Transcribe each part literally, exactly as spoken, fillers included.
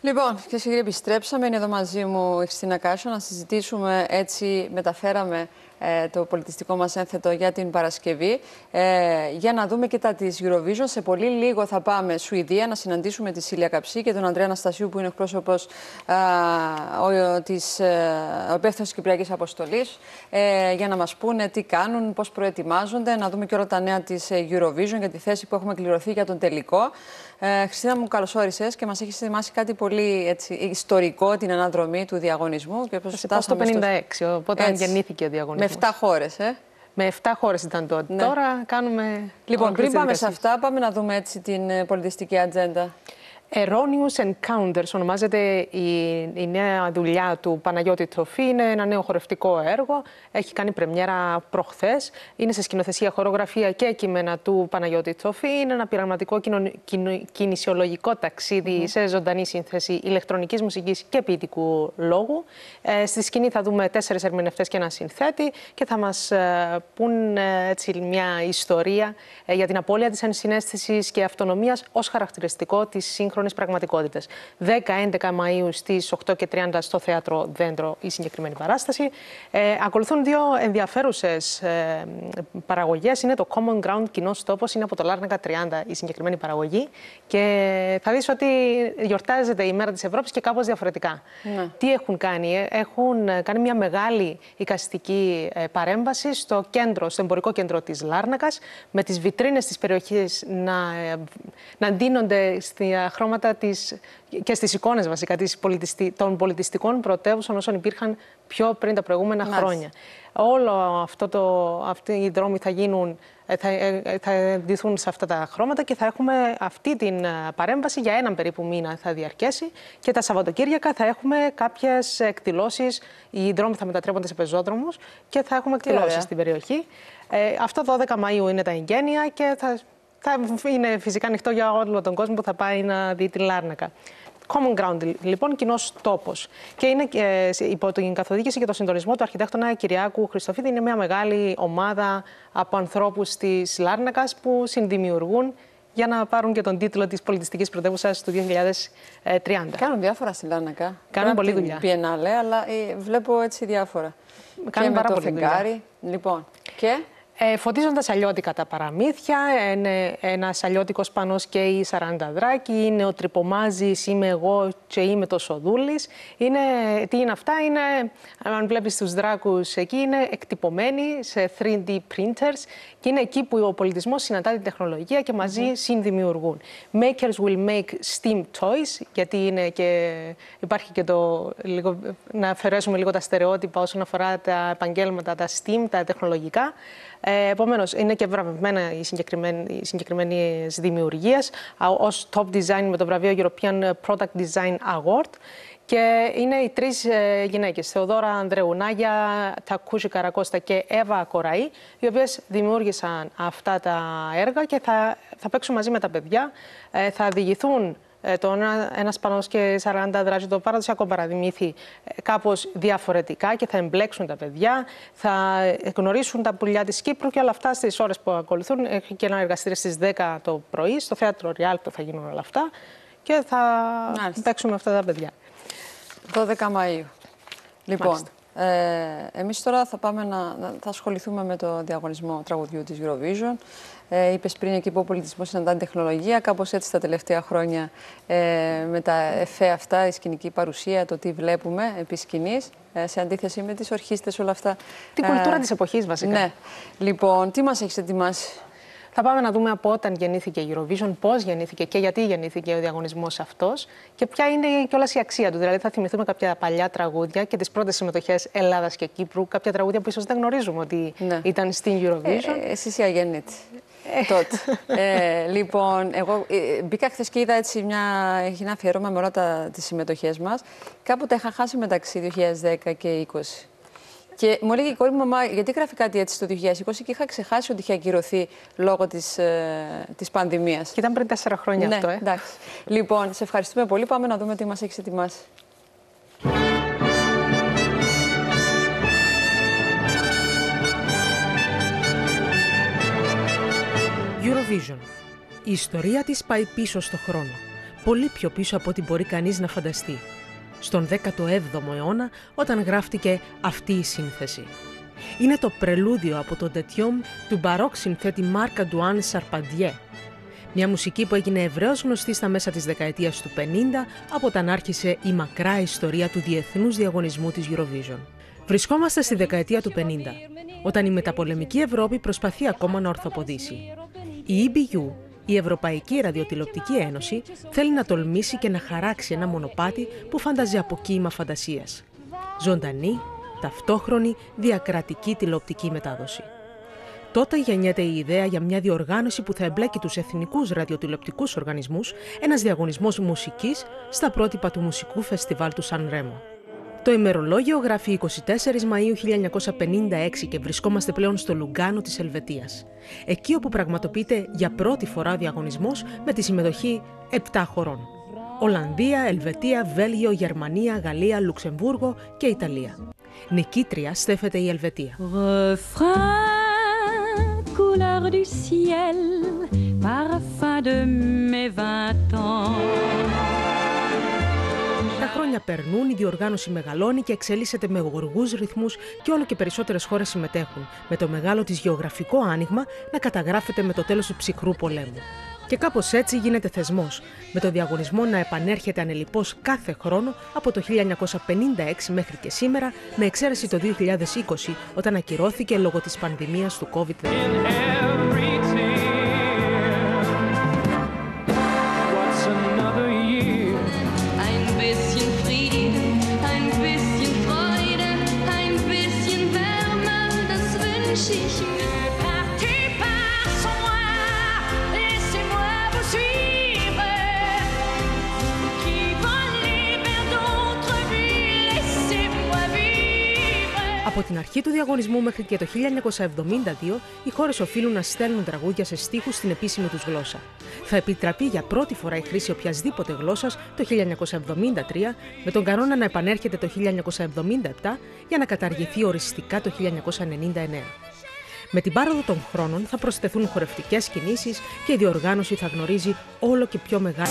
Λοιπόν, και κύριοι, επιστρέψαμε. Είναι εδώ μαζί μου η Χριστίνα Κάσο να συζητήσουμε. Έτσι, μεταφέραμε ε, το πολιτιστικό μας ένθετο για την Παρασκευή. Ε, για να δούμε και τα της Eurovision. Σε πολύ λίγο θα πάμε Σουηδία να συναντήσουμε τη Σίλια Καψή και τον Ανδρέα Αναστασίου, που είναι εκπρόσωπος της υπεύθυνης Κυπριακής Αποστολής, ε, για να μας πούνε τι κάνουν, πώς προετοιμάζονται. Να δούμε και όλα τα νέα της Eurovision για τη θέση που έχουμε κληρωθεί για τον τελικό. Ε, Χριστίνα μου, καλώς όρισες και μας έχεις θυμάσει κάτι πολύ έτσι, ιστορικό, την αναδρομή του διαγωνισμού. Και πώς φτάσαμε το χίλια εννιακόσια πενήντα έξι, στο... όταν γεννήθηκε ο διαγωνισμός. Με επτά χώρες, ε. Με επτά χώρες ήταν τότε. Ναι. Τώρα κάνουμε... Λοιπόν, πριν πάμε σε αυτά, πάμε να δούμε έτσι την πολιτιστική ατζέντα. Erroneous Encounters ονομάζεται η, η νέα δουλειά του Παναγιώτη Τσοφή. Είναι ένα νέο χορευτικό έργο. Έχει κάνει πρεμιέρα προχθές. Είναι σε σκηνοθεσία, χορογραφία και κείμενα του Παναγιώτη Τσοφή. Είναι ένα πειραματικό κοινο, κοινο, κινησιολογικό ταξίδι mm-hmm. σε ζωντανή σύνθεση ηλεκτρονικής μουσικής και ποιητικού λόγου. Ε, στη σκηνή θα δούμε τέσσερις ερμηνευτές και ένα συνθέτη και θα μας ε, πουν ε, έτσι, μια ιστορία ε, για την απώλεια της ενσυναίσθησης και αυτονομίας ως χαρακτηριστικό της σύγχρονης πραγματικότητες. δέκα με έντεκα Μαΐου στις οκτώ και τριάντα στο Θέατρο Δέντρο η συγκεκριμένη παράσταση. Ε, ακολουθούν δύο ενδιαφέρουσες ε, παραγωγές. Είναι το Common Ground, Κοινός Τόπος, είναι από το Λάρνακα τριάντα η συγκεκριμένη παραγωγή. Και θα δεις ότι γιορτάζεται η Μέρα της Ευρώπης και κάπως διαφορετικά. Ναι. Τι έχουν κάνει, έχουν κάνει μια μεγάλη εικαστική παρέμβαση στο, κέντρο, στο εμπορικό κέντρο της Λάρνακας, με τις βιτρίνες της περιοχής να, να ντύνονται στη χρώματα Της, και στις εικόνες βασικά της πολιτιστη, των πολιτιστικών πρωτεύουσων όσων υπήρχαν πιο πριν τα προηγούμενα Μάλιστα. χρόνια. Όλο αυτό το, αυτοί οι δρόμοι θα γίνουν, θα, θα ντυθούν σε αυτά τα χρώματα και θα έχουμε αυτή την παρέμβαση για έναν περίπου μήνα θα διαρκέσει και τα Σαββατοκύριακα θα έχουμε κάποιες εκδηλώσεις, οι δρόμοι θα μετατρέπονται σε πεζόδρομους και θα έχουμε εκδηλώσεις στην περιοχή. Ε, αυτό δώδεκα Μαΐου είναι τα εγγένεια και θα... Θα είναι φυσικά ανοιχτό για όλο τον κόσμο που θα πάει να δει τη Λάρνακα. Common Ground, λοιπόν, κοινός τόπος. Και είναι ε, υπό την καθοδήγηση και τον συντονισμό του αρχιτέκτονα Κυριάκου Χριστοφίδη. Είναι μια μεγάλη ομάδα από ανθρώπους της Λάρνακας που συνδημιουργούν για να πάρουν και τον τίτλο της πολιτιστικής πρωτεύουσας του δύο χιλιάδες τριάντα. Κάνουν διάφορα στη Λάρνακα. Κάνουν πολλή δουλειά. Πιενάλε, αλλά βλέπω έτσι διάφορα. Κάνουν πάρα πολύ δουλειά. Λοιπόν, και... Ε, φωτίζονται σαλιώτικα τα παραμύθια, είναι ένας σαλιώτικος πανός και η Σαρανταδράκη, είναι ο Τρυπομάζης, είμαι εγώ και είμαι το Σοδούλης. Είναι, τι είναι αυτά, είναι, αν βλέπεις τους δράκους εκεί, είναι εκτυπωμένοι σε θρι ντι printers και είναι εκεί που ο πολιτισμός συναντά την τεχνολογία και μαζί mm. συνδημιουργούν. Makers will make STEAM toys, γιατί είναι και, υπάρχει και το, λίγο, να αφαιρέσουμε λίγο τα στερεότυπα όσον αφορά τα επαγγέλματα, τα STEAM, τα τεχνολογικά. Ε, επομένως, είναι και βραβευμένα οι συγκεκριμένες δημιουργίες ως Top Design με το βραβείο European Product Design Award. Και είναι οι τρεις ε, γυναίκες, Θεοδώρα Ανδρεουνάγια, Τακούσι Καρακοστα και Εύα Κοραή, οι οποίες δημιούργησαν αυτά τα έργα και θα, θα παίξουν μαζί με τα παιδιά, ε, θα διηγηθούν ένα πανό και σαράντα δράκη, το παραδοσιακό παραδημήθη, κάπως διαφορετικά και θα εμπλέξουν τα παιδιά, θα γνωρίσουν τα πουλιά της Κύπρου και όλα αυτά στις ώρες που ακολουθούν. Έχει και ένα εργαστήριο στις δέκα το πρωί, στο Θέατρο Ριάλτο θα γίνουν όλα αυτά και θα Μάλιστα. παίξουμε αυτά τα παιδιά. δώδεκα Μαΐου. Λοιπόν, ε, εμείς τώρα θα, πάμε να, θα ασχοληθούμε με το διαγωνισμό τραγουδιού της Eurovision. Ε, είπες πριν εκεί που ο πολιτισμός συναντά την τεχνολογία, κάπως έτσι τα τελευταία χρόνια ε, με τα εφέ αυτά, η σκηνική παρουσία, το τι βλέπουμε επί σκηνής, ε, σε αντίθεση με τις ορχήστες, όλα αυτά. Την ε, κουλτούρα ε, της εποχής βασικά. Ναι. Λοιπόν, τι μας έχεις ετοιμάσει? Θα πάμε να δούμε από όταν γεννήθηκε η Eurovision, πώς γεννήθηκε και γιατί γεννήθηκε ο διαγωνισμός αυτός και ποια είναι κιόλας η αξία του. Δηλαδή, θα θυμηθούμε κάποια παλιά τραγούδια και τις πρώτες συμμετοχές Ελλάδας και Κύπρου, κάποια τραγούδια που ίσως δεν γνωρίζουμε ότι ναι. ήταν στην Eurovision. Ε, εσύ είσαι αγέννητη. Τότε. Ε, λοιπόν, εγώ ε, μπήκα χθες και είδα έτσι μια, ένα αφιέρωμα με όλα τα, τις συμμετοχές μας. Κάποτε είχα χάσει μεταξύ δύο χιλιάδες δέκα και είκοσι. Και μου έλεγε η κόρη μου, μαμά, γιατί γράφει κάτι έτσι το δύο χιλιάδες είκοσι και είχα ξεχάσει ότι είχε ακυρωθεί λόγω της, ε, της πανδημίας. Και ήταν πριν τέσσερα χρόνια ναι, αυτό, ε. εντάξει. Λοιπόν, σε ευχαριστούμε πολύ. Πάμε να δούμε τι μας έχεις ετοιμάσει. Eurovision. Η ιστορία της πάει πίσω στο χρόνο. πολύ πιο πίσω από ό,τι μπορεί κανείς να φανταστεί. Στον δέκατο έβδομο αιώνα, όταν γράφτηκε αυτή η σύνθεση. Είναι το πρελούδιο από το «Ντετιόμ» του μπαρόκ συνθέτη Μάρκ Αντουάν Σαρπαντιέ. Μια μουσική που έγινε ευρέως γνωστή στα μέσα της δεκαετίας του πενήντα, από όταν άρχισε η μακρά ιστορία του διεθνούς διαγωνισμού της Eurovision. Βρισκόμαστε στη δεκαετία του πενήντα, όταν η μεταπολεμική Ευρώπη προσπαθεί ακόμα να ορθοποδήσει. Η Ι Μπι Γιου, η Ευρωπαϊκή Ραδιοτηλεοπτική Ένωση, θέλει να τολμήσει και να χαράξει ένα μονοπάτι που φανταζεί από κύμα φαντασίας. Ζωντανή, ταυτόχρονη, διακρατική τηλεοπτική μετάδοση. Τότε γεννιέται η ιδέα για μια διοργάνωση που θα εμπλέκει τους εθνικούς ραδιοτηλεοπτικούς οργανισμούς, ένας διαγωνισμός μουσικής στα πρότυπα του μουσικού φεστιβάλ του Σαν Ρέμο. Το ημερολόγιο γράφει εικοστή τέταρτη Μαΐου χίλια εννιακόσια πενήντα έξι και βρισκόμαστε πλέον στο Λουγκάνο της Ελβετίας. Εκεί όπου πραγματοποιείται για πρώτη φορά ο διαγωνισμός με τη συμμετοχή επτά χωρών. Ολλανδία, Ελβετία, Βέλγιο, Γερμανία, Γαλλία, Λουξεμβούργο και Ιταλία. Νικήτρια στέφεται η Ελβετία. Τα χρόνια περνούν, η διοργάνωση μεγαλώνει και εξελίσσεται με γοργούς ρυθμούς και όλο και περισσότερες χώρες συμμετέχουν, με το μεγάλο της γεωγραφικό άνοιγμα να καταγράφεται με το τέλος του ψυχρού πολέμου. Και κάπως έτσι γίνεται θεσμός, με το διαγωνισμό να επανέρχεται ανελιπώς κάθε χρόνο από το χίλια εννιακόσια πενήντα έξι μέχρι και σήμερα, με εξαίρεση το δύο χιλιάδες είκοσι, όταν ακυρώθηκε λόγω της πανδημίας του κόβιντ δεκαεννιά. Από την αρχή του διαγωνισμού μέχρι και το χίλια εννιακόσια εβδομήντα δύο, οι χώρες οφείλουν να στέλνουν τραγούδια σε στίχους στην επίσημη τους γλώσσα. Θα επιτραπεί για πρώτη φορά η χρήση οποιασδήποτε γλώσσας το χίλια εννιακόσια εβδομήντα τρία, με τον κανόνα να επανέρχεται το χίλια εννιακόσια εβδομήντα επτά για να καταργηθεί οριστικά το χίλια εννιακόσια ενενήντα εννέα. Με την πάροδο των χρόνων θα προσθεθούν χορευτικές κινήσεις και η διοργάνωση θα γνωρίζει όλο και πιο μεγάλη.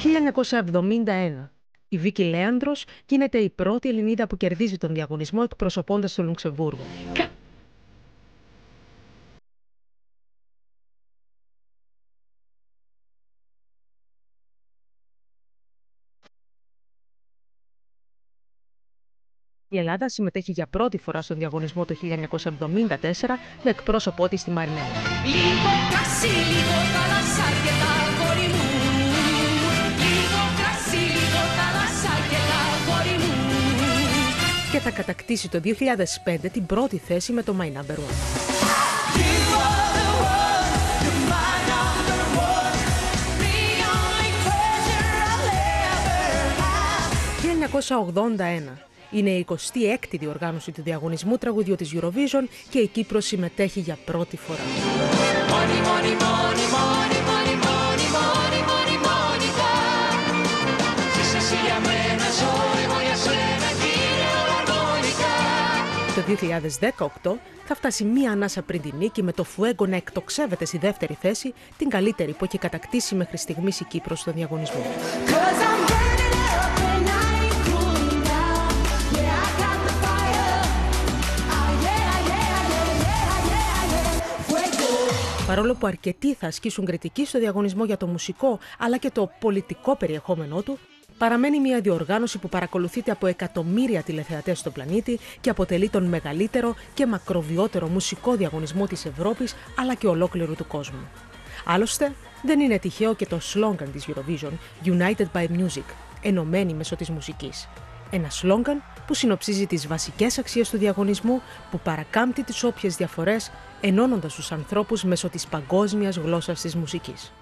χίλια εννιακόσια εβδομήντα ένα. Η Βίκη Λέανδρος γίνεται η πρώτη Ελληνίδα που κερδίζει τον διαγωνισμό εκπροσωπώντας το Λουξεμβούργο. Η Ελλάδα συμμετέχει για πρώτη φορά στον διαγωνισμό το χίλια εννιακόσια εβδομήντα τέσσερα με εκπρόσωπό της τη Μαρινέλα. Και θα κατακτήσει το δύο χιλιάδες πέντε την πρώτη θέση με το My Number One. χίλια εννιακόσια ογδόντα ένα. Είναι η εικοστή έκτη διοργάνωση του διαγωνισμού τραγουδιού της Eurovision και η Κύπρος συμμετέχει για πρώτη φορά. Το δύο χιλιάδες δεκαοκτώ θα φτάσει μία ανάσα πριν την νίκη με το Φουέγκο να εκτοξεύεται στη δεύτερη θέση, την καλύτερη που έχει κατακτήσει μέχρι στιγμής η Κύπρος στον διαγωνισμό. Παρόλο που αρκετοί θα ασκήσουν κριτική στο διαγωνισμό για το μουσικό αλλά και το πολιτικό περιεχόμενό του, παραμένει μια διοργάνωση που παρακολουθείται από εκατομμύρια τηλεθεατές στον πλανήτη και αποτελεί τον μεγαλύτερο και μακροβιότερο μουσικό διαγωνισμό της Ευρώπης αλλά και ολόκληρου του κόσμου. Άλλωστε, δεν είναι τυχαίο και το σλόγγαν της Eurovision, United by Music, ενωμένη μέσω της μουσικής. Ένα σλόγγαν που συνοψίζει τις βασικές αξίες του διαγωνισμού, που παρακάμπτει τις όποιες διαφορές, ενώνοντας τους ανθρώπους μέσω της παγκόσμιας γλώσσας της μουσικής.